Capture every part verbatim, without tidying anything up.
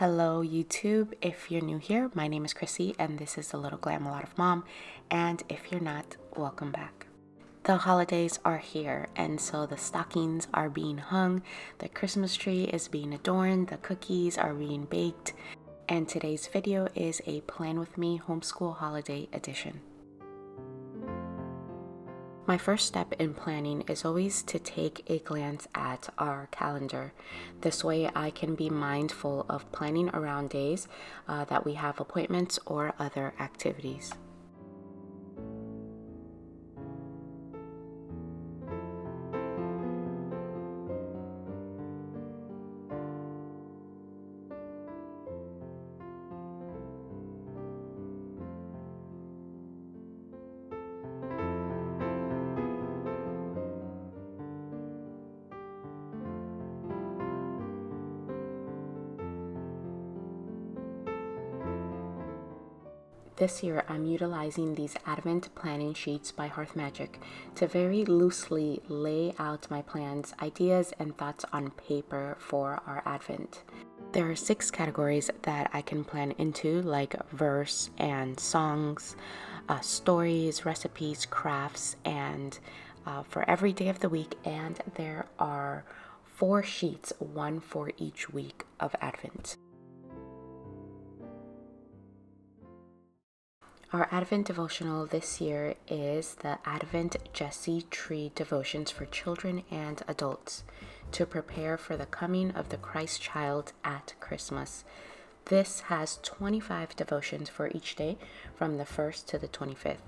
Hello YouTube, if you're new here, my name is Chrissy and this is the Little Glamalot of Mom, and if you're not, welcome back. The holidays are here, and so the stockings are being hung, the Christmas tree is being adorned, the cookies are being baked, and today's video is a Plan With Me Homeschool Holiday Edition. My first step in planning is always to take a glance at our calendar. This way I can be mindful of planning around days uh, that we have appointments or other activities. This year, I'm utilizing these Advent planning sheets by Hearth Magic to very loosely lay out my plans, ideas, and thoughts on paper for our Advent. There are six categories that I can plan into, like verse and songs, uh, stories, recipes, crafts, and uh, for every day of the week, and there are four sheets, one for each week of Advent. Our Advent devotional this year is the Advent Jesse Tree Devotions for Children and Adults to prepare for the coming of the Christ Child at Christmas. This has twenty-five devotions for each day from the first to the twenty-fifth.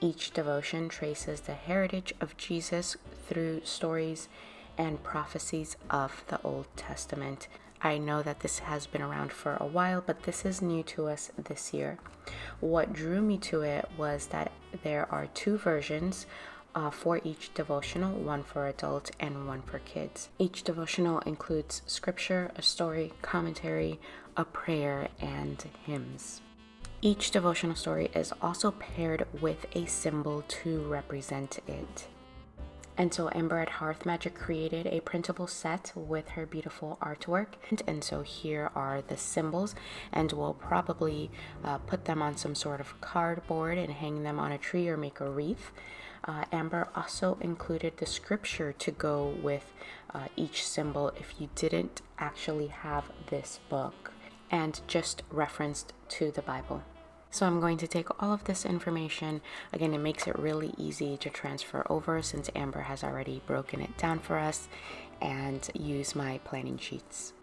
Each devotion traces the heritage of Jesus through stories and prophecies of the Old Testament. I know that this has been around for a while, but this is new to us this year. What drew me to it was that there are two versions uh, for each devotional, one for adults and one for kids. Each devotional includes scripture, a story, commentary, a prayer, and hymns. Each devotional story is also paired with a symbol to represent it. And so Amber at Hearth Magic created a printable set with her beautiful artwork. And so here are the symbols, and we'll probably uh, put them on some sort of cardboard and hang them on a tree or make a wreath. Uh, Amber also included the scripture to go with uh, each symbol if you didn't actually have this book and just referenced to the Bible. So I'm going to take all of this information. Again, it makes it really easy to transfer over since Amber has already broken it down for us, and use my planning sheets.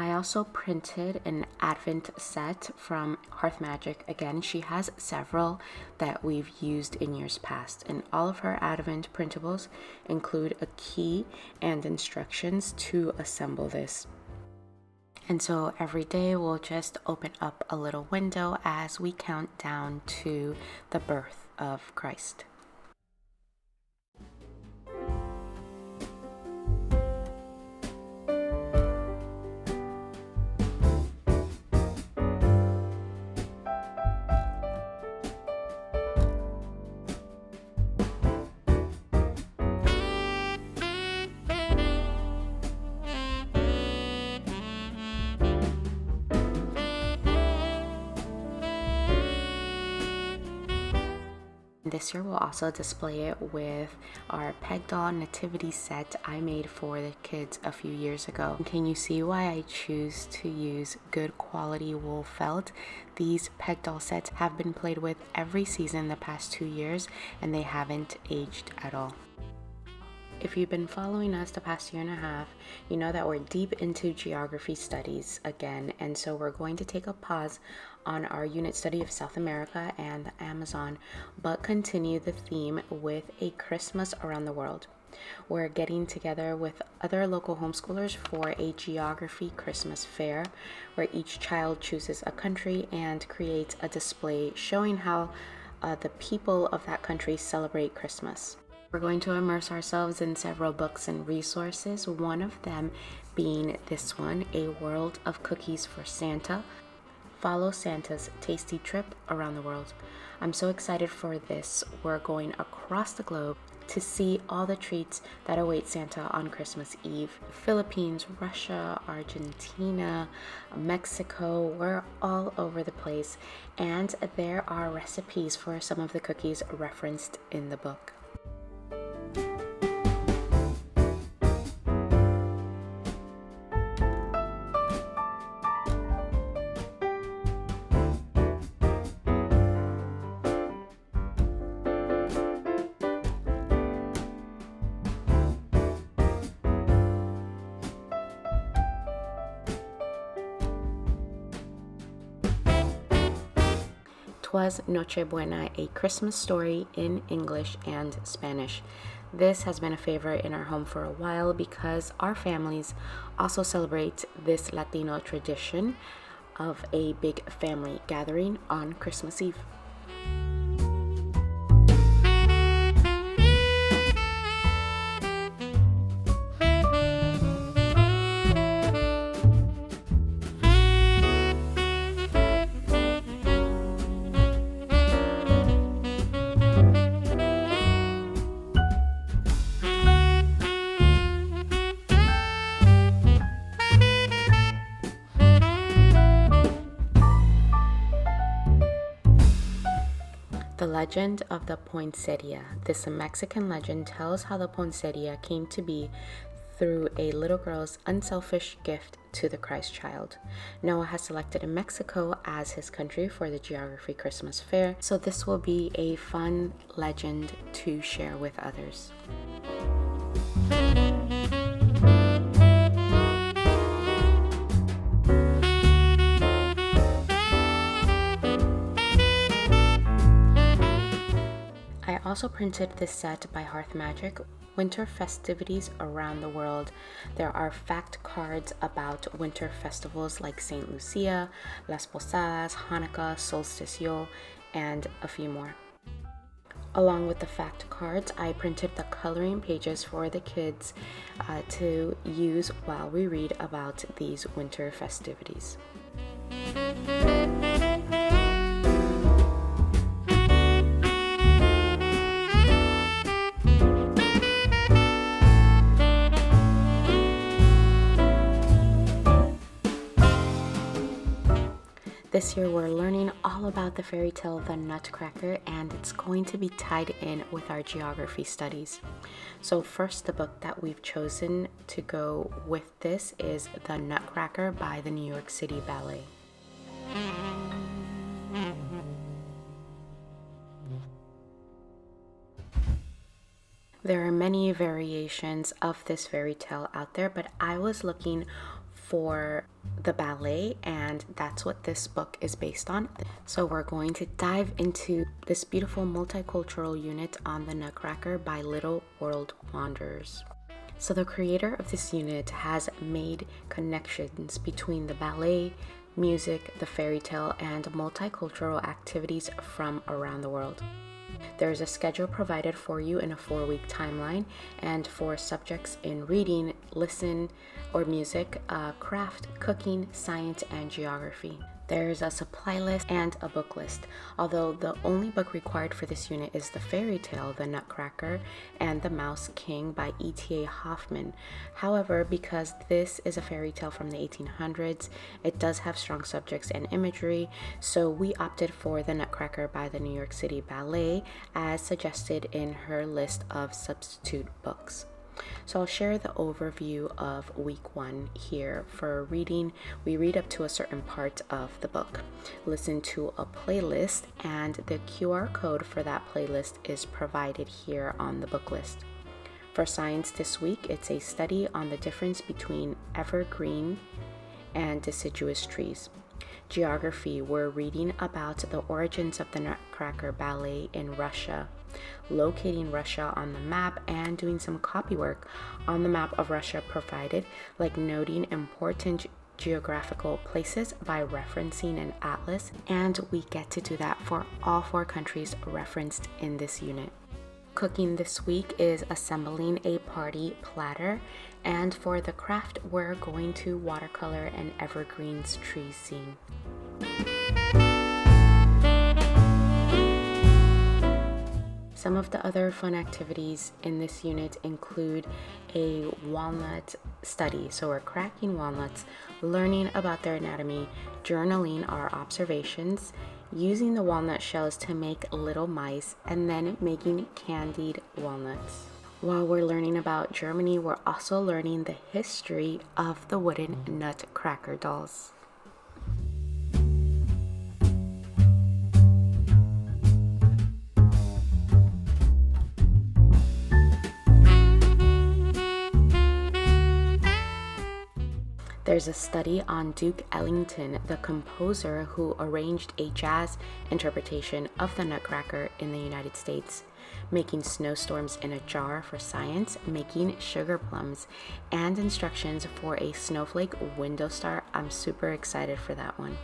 I also printed an Advent set from Hearth Magic. Again, she has several that we've used in years past, and all of her Advent printables include a key and instructions to assemble this. And so every day we'll just open up a little window as we count down to the birth of Christ. This year we'll also display it with our peg doll nativity set I made for the kids a few years ago. Can you see why I choose to use good quality wool felt? These peg doll sets have been played with every season the past two years and they haven't aged at all. If you've been following us the past year and a half, you know that we're deep into geography studies again, and so we're going to take a pause on our unit study of South America and the Amazon, but continue the theme with a Christmas around the world. We're getting together with other local homeschoolers for a geography Christmas fair, where each child chooses a country and creates a display showing how uh, the people of that country celebrate Christmas. We're going to immerse ourselves in several books and resources, one of them being this one, A World of Cookies for Santa. Follow Santa's tasty trip around the world. I'm so excited for this. We're going across the globe to see all the treats that await Santa on Christmas Eve. Philippines, Russia, Argentina, Mexico, we're all over the place. And there are recipes for some of the cookies referenced in the book. Was Noche Buena, A Christmas Story in English and Spanish. This has been a favorite in our home for a while because our families also celebrate this Latino tradition of a big family gathering on Christmas Eve. Legend of the Poinsettia. This Mexican legend tells how the poinsettia came to be through a little girl's unselfish gift to the Christ child. Noah has selected Mexico as his country for the Geography Christmas Fair, so this will be a fun legend to share with others. I also printed this set by Hearth Magic, Winter Festivities Around the World. There are fact cards about winter festivals like Saint Lucia, Las Posadas, Hanukkah, Solsticio, and a few more. Along with the fact cards, I printed the coloring pages for the kids uh, to use while we read about these winter festivities. This year we're learning all about the fairy tale The Nutcracker, and it's going to be tied in with our geography studies. So first, the book that we've chosen to go with this is The Nutcracker by the New York City Ballet. There are many variations of this fairy tale out there, but I was looking for the ballet, and that's what this book is based on. So we're going to dive into this beautiful multicultural unit on the Nutcracker by Little World Wanderers. So the creator of this unit has made connections between the ballet, music, the fairy tale, and multicultural activities from around the world. There is a schedule provided for you in a four-week timeline, and for subjects in reading, listen, or music, uh, craft, cooking, science, and geography. There's a supply list and a book list, although the only book required for this unit is the fairy tale, The Nutcracker and The Mouse King by E T A Hoffmann. However, because this is a fairy tale from the eighteen hundreds, it does have strong subjects and imagery, so we opted for The Nutcracker by the New York City Ballet as suggested in her list of substitute books. So I'll share the overview of week one here. For reading, we read up to a certain part of the book, listen to a playlist, and the Q R code for that playlist is provided here on the book list. For science this week, it's a study on the difference between evergreen and deciduous trees. Geography, we're reading about the origins of the Nutcracker Ballet in Russia, locating Russia on the map, and doing some copywork on the map of Russia provided, like noting important geographical places by referencing an atlas, and we get to do that for all four countries referenced in this unit. Cooking this week is assembling a party platter, and for the craft we're going to watercolor an evergreens tree scene. Some of the other fun activities in this unit include a walnut study. So we're cracking walnuts, learning about their anatomy, journaling our observations, using the walnut shells to make little mice, and then making candied walnuts. While we're learning about Germany, we're also learning the history of the wooden nutcracker dolls. There's a study on Duke Ellington, the composer who arranged a jazz interpretation of the Nutcracker in the United States, making snowstorms in a jar for science, making sugar plums, and instructions for a snowflake window star. I'm super excited for that one.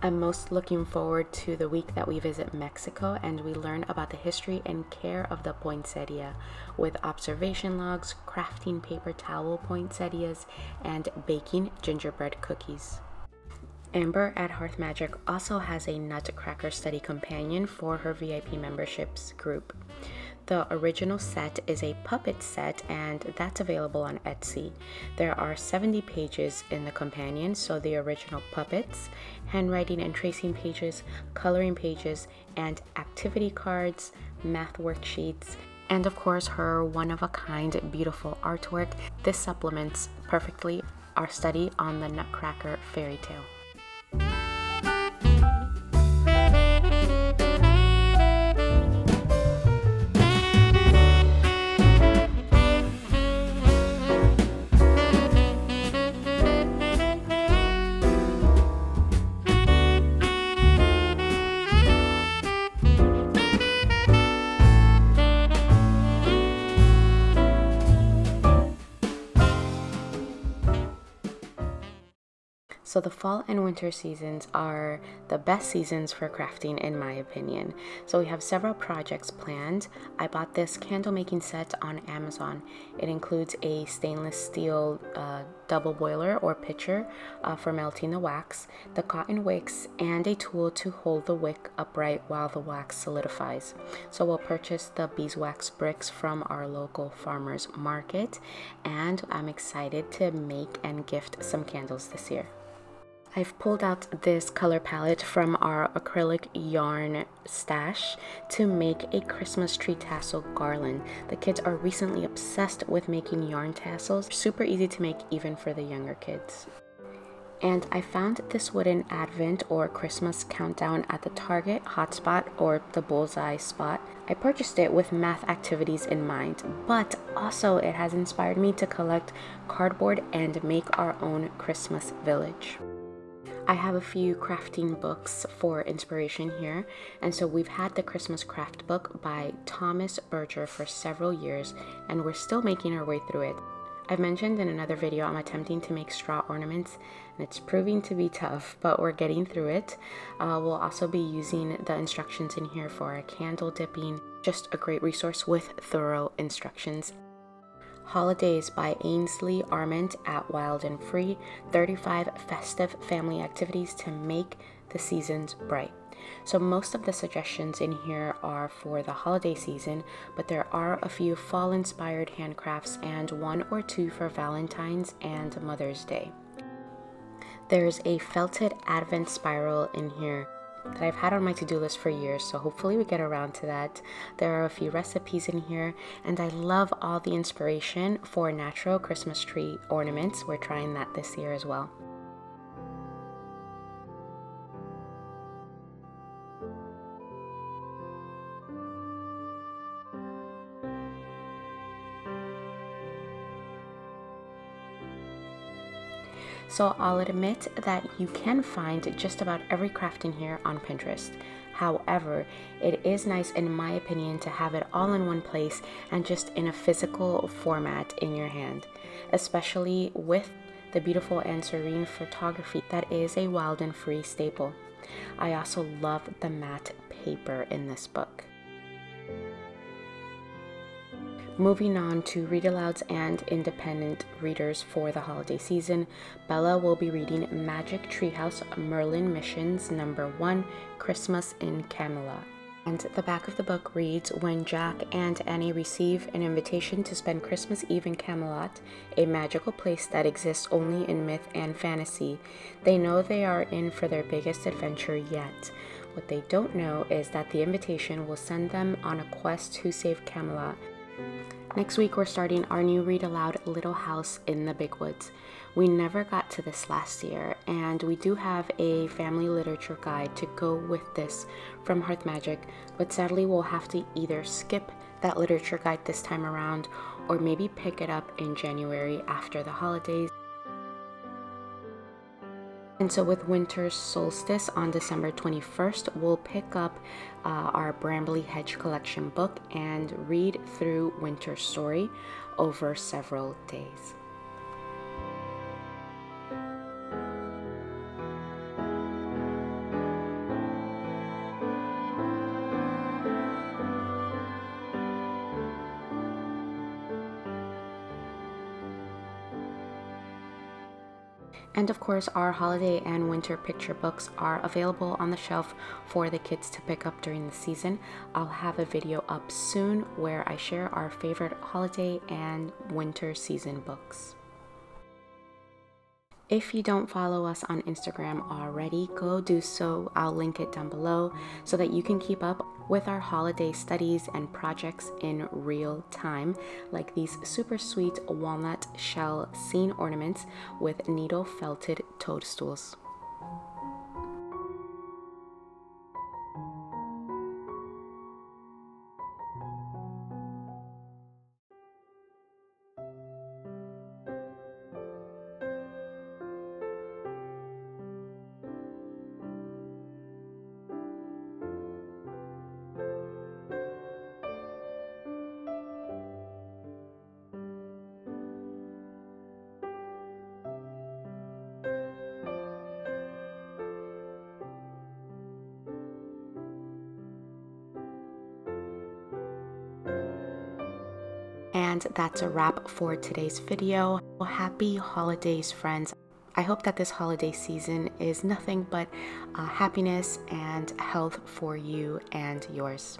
I'm most looking forward to the week that we visit Mexico and we learn about the history and care of the poinsettia, with observation logs, crafting paper towel poinsettias, and baking gingerbread cookies. Amber at Hearth Magic also has a Nutcracker study companion for her V I P memberships group. The original set is a puppet set, and that's available on Etsy. There are seventy pages in the companion, so the original puppets, handwriting and tracing pages, coloring pages, and activity cards, math worksheets, and of course her one-of-a-kind beautiful artwork. This supplements perfectly our study on the Nutcracker fairy tale. So the fall and winter seasons are the best seasons for crafting, in my opinion. So we have several projects planned. I bought this candle making set on Amazon. It includes a stainless steel uh, double boiler or pitcher uh, for melting the wax, the cotton wicks, and a tool to hold the wick upright while the wax solidifies. So we'll purchase the beeswax bricks from our local farmers market, and I'm excited to make and gift some candles this year. I've pulled out this color palette from our acrylic yarn stash to make a Christmas tree tassel garland. The kids are recently obsessed with making yarn tassels. Super easy to make even for the younger kids. And I found this wooden Advent or Christmas countdown at the Target hotspot or the Bullseye spot. I purchased it with math activities in mind, but also it has inspired me to collect cardboard and make our own Christmas village. I have a few crafting books for inspiration here, and so we've had the Christmas craft book by Thomas Berger for several years, and we're still making our way through it. I've mentioned in another video I'm attempting to make straw ornaments, and it's proving to be tough, but we're getting through it. Uh, we'll also be using the instructions in here for our candle dipping. Just a great resource with thorough instructions. Holidays by Ainsley Arment at Wild and Free, thirty-five festive family activities to make the seasons bright. So most of the suggestions in here are for the holiday season, but there are a few fall-inspired handcrafts and one or two for Valentine's and Mother's Day. There's a felted Advent spiral in here that I've had on my to-do list for years, so hopefully we get around to that. There are a few recipes in here, and I love all the inspiration for natural Christmas tree ornaments. We're trying that this year as well. So I'll admit that you can find just about every craft in here on Pinterest. However, it is nice, in my opinion, to have it all in one place and just in a physical format in your hand, especially with the beautiful and serene photography that is a Wild and Free staple. I also love the matte paper in this book. Moving on to read alouds and independent readers for the holiday season, Bella will be reading Magic Treehouse Merlin Missions number one, Christmas in Camelot. And the back of the book reads, when Jack and Annie receive an invitation to spend Christmas Eve in Camelot, a magical place that exists only in myth and fantasy, they know they are in for their biggest adventure yet. What they don't know is that the invitation will send them on a quest to save Camelot. Next week, we're starting our new read aloud, Little House in the Big Woods. We never got to this last year, and we do have a family literature guide to go with this from Hearth Magic, but sadly we'll have to either skip that literature guide this time around or maybe pick it up in January after the holidays. And so with winter solstice on December twenty-first, we'll pick up uh, our Brambly Hedge collection book and read through Winter Story over several days. And of course, our holiday and winter picture books are available on the shelf for the kids to pick up during the season. I'll have a video up soon where I share our favorite holiday and winter season books. If you don't follow us on Instagram already, go do so. I'll link it down below so that you can keep up with our holiday studies and projects in real time, like these super sweet walnut shell scene ornaments with needle felted toadstools. And that's a wrap for today's video. Well, happy holidays, friends. I hope that this holiday season is nothing but uh, happiness and health for you and yours.